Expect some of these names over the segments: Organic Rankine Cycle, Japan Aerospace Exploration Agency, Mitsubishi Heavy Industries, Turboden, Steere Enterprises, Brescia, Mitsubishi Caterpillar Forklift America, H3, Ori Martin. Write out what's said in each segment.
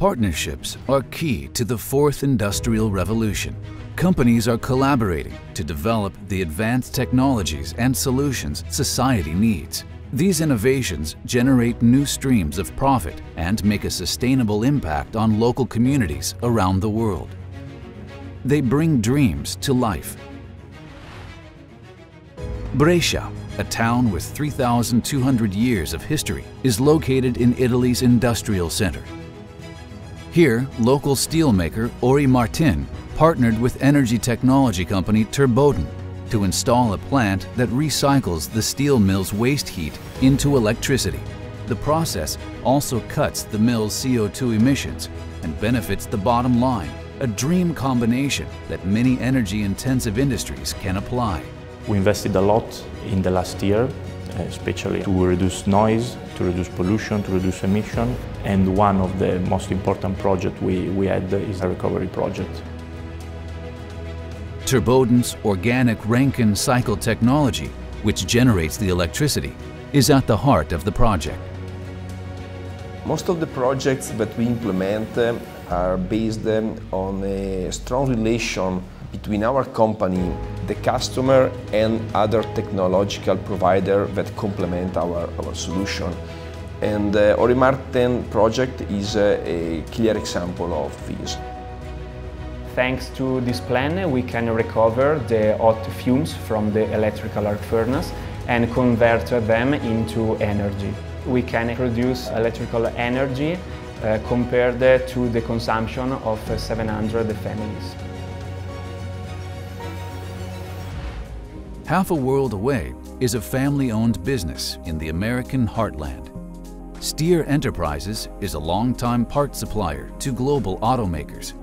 Partnerships are key to the fourth industrial revolution. Companies are collaborating to develop the advanced technologies and solutions society needs. These innovations generate new streams of profit and make a sustainable impact on local communities around the world. They bring dreams to life. Brescia, a town with 3,200 years of history, is located in Italy's industrial center. Here, local steelmaker Ori Martin partnered with energy technology company Turboden to install a plant that recycles the steel mill's waste heat into electricity. The process also cuts the mill's CO2 emissions and benefits the bottom line, a dream combination that many energy-intensive industries can apply. We invested a lot in the last year, especially to reduce noise, to reduce pollution, to reduce emission. And one of the most important projects we had is a recovery project. Turboden's organic Rankine cycle technology, which generates the electricity, is at the heart of the project. Most of the projects that we implement are based on a strong relation between our company, the customer, and other technological provider that complement our solution. And the Ori Martin project is a clear example of this. Thanks to this plan, we can recover the hot fumes from the electrical arc furnace and convert them into energy. We can produce electrical energy compared to the consumption of 700 families. Half a world away is a family-owned business in the American heartland. Steere Enterprises is a long-time part supplier to global automakers.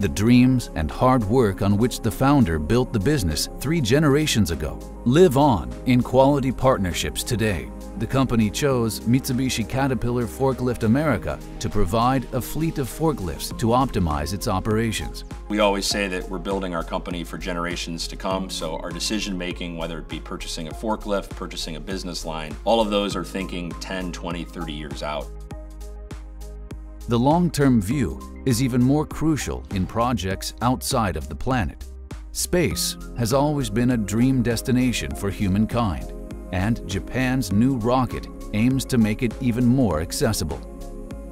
The dreams and hard work on which the founder built the business 3 generations ago live on in quality partnerships today. The company chose Mitsubishi Caterpillar Forklift America to provide a fleet of forklifts to optimize its operations. We always say that we're building our company for generations to come, so our decision-making, whether it be purchasing a forklift, purchasing a business line, all of those are thinking 10, 20, 30 years out. The long-term view is even more crucial in projects outside of the planet. Space has always been a dream destination for humankind, and Japan's new rocket aims to make it even more accessible.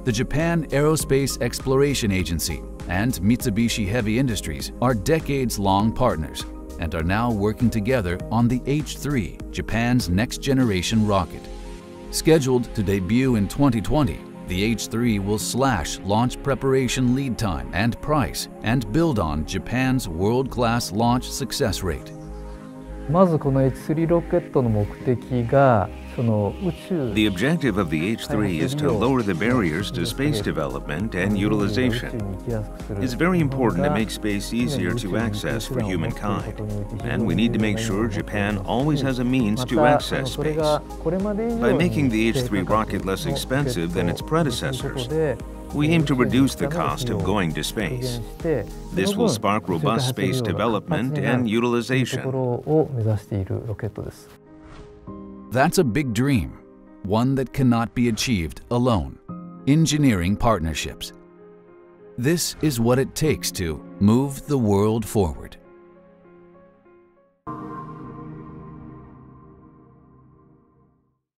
The Japan Aerospace Exploration Agency and Mitsubishi Heavy Industries are decades-long partners and are now working together on the H3, Japan's next-generation rocket. Scheduled to debut in 2020, the H3 will slash launch preparation lead time and price and build on Japan's world-class launch success rate. まずこの H3 ロケットの目的が The objective of the H3 is to lower the barriers to space development and utilization. It's very important to make space easier to access for humankind, and we need to make sure Japan always has a means to access space. By making the H3 rocket less expensive than its predecessors, we aim to reduce the cost of going to space. This will spark robust space development and utilization. That's a big dream, one that cannot be achieved alone. Engineering partnerships. This is what it takes to move the world forward.